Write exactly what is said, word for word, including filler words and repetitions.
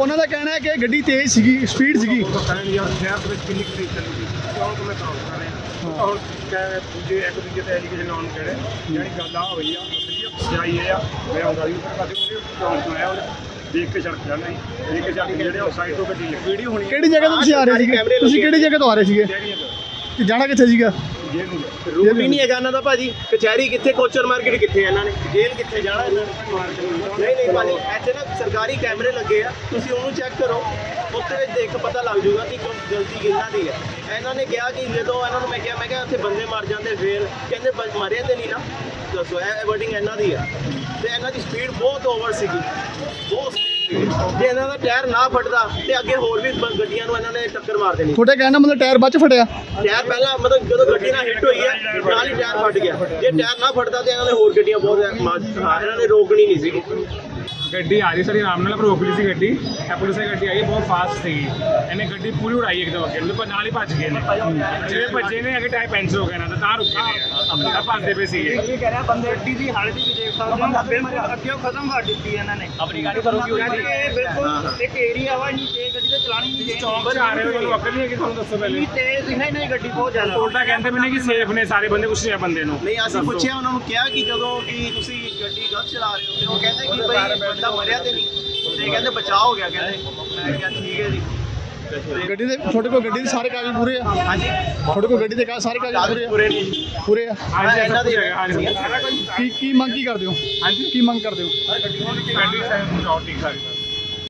ਉਹਨਾਂ ਦਾ ਕਹਿਣਾ ਹੈ ਕਿ ਗੱਡੀ ਤੇਜ਼ ਸੀਗੀ, ਸਪੀਡ ਸੀਗੀ। और क्या मुझे एक दूसरे से एजुकेशन ऑन करे यानी गल आ हुई आई है मैं गाड़ी बनाया और देख के सड़क जाना देख के सड़क जो साइड तो गड्डी वीडियो होनी कि जगह तो आ रहे थे तुम कि जगह तो आ रहे थे जाना कितने सीगा रूट ही नहीं है इन्हों का भाजी कचहरी कितने कोचर मार्केट कितने इन्होंने जेल कितने जाना नहीं नहीं भाजी ऐसे ना सरकारी कैमरे लगे आ तुसीं उन्होंने चैक करो उत्ते देख पता लग जूगा कि गलती किन्हां दी है। इन्होंने कहा कि जो इन्होंने मैं क्या मैं क्या इतने बंदे मर जाते फिर कहते मरे तो नहीं ना दसो ए वर्डिंग इन्हों की है तो इन्हों की स्पीड बहुत ओवर सी बहुत जे इन्हों का टायर ना फटता तो अगे होर भी गड्डियां इन्होंने टक्कर मार देनी। थोड़े कहना मतलब टायर बाद फटिया टायर पहला मतलब जो गड्डी ना हिट हुई है नाल ही टायर फट गया जे टायर ना फटता तो इन्होंने होर गड्डियां बहुत इन्होंने रोकनी नहीं सी। गड्डी आ रही सारी आराम नाल पर रोक ली सी गड्डी पुलिस की गड्डी आई बहुत फास्ट थी इन्हें गड्डी पूरी उड़ाई एकदम अगे मतलब नाल ही भज गए जिन्हें भजे ने अगर टायर पैंचर हो गया ना रुके भजते पे सी गड्डी की हालत भी देख सकते अगे खत्म कर दी इन्होंने अपनी गाड़ी करोगी बिल्कुल एक एरिया वा इतनी तेज गड्डी तो चलानी नहीं चौंक जा रहे हो तो अकल नहीं है कि तुम दसो पहले इतनी तेज नहीं नहीं गड्डी बहुत ज्यादा उल्टा कहते मैंने कि सेफ ने सारे बंदे कुछ नहीं बंदे नो नहीं असि पूछया उन्होंने क्या कि जदों कि ਤੁਸੀਂ ਗੱਡੀ ਗਲਤ ਚਲਾ ਰਹੇ ਹੋ ਤੇ ਉਹ ਕਹਿੰਦੇ ਕਿ ਭਾਈ ਬੰਦਾ ਮਰਿਆ ਤੇ ਨਹੀਂ ਤੇ ਕਹਿੰਦੇ ਬਚਾਅ ਹੋ ਗਿਆ ਕਹਿੰਦੇ ਮੈਂ ਕਿਹਾ ਠੀਕ ਹੈ ਜੀ ਗੱਡੀ ਦੇ ਤੁਹਾਡੇ ਕੋਲ ਗੱਡੀ ਦੇ ਸਾਰੇ ਕਾਗਜ਼ ਪੂਰੇ ਆ ਹਾਂਜੀ ਤੁਹਾਡੇ ਕੋਲ ਗੱਡੀ ਦੇ ਕਾਗਜ਼ ਸਾਰੇ ਕਾਗਜ਼ ਪੂਰੇ ਆ ਪੂਰੇ ਆ ਹਾਂਜੀ ਇਹਨਾਂ ਦੀ ਹਾਂਜੀ ਕੀ ਕੀ ਮੰਗ ਕੀ ਕਰਦੇ ਹੋ ਹਾਂਜੀ ਕੀ ਮੰਗ ਕਰਦੇ ਹੋ ਗੱਡੀ ਨੂੰ ਗੱਡੀ ਸਾਈਡ ਨੂੰ ਆਊਟ ਨਹੀਂ ਕਰੀ